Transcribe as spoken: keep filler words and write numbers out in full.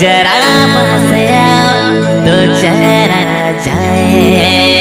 जरा बस आओ तो चरा जाए।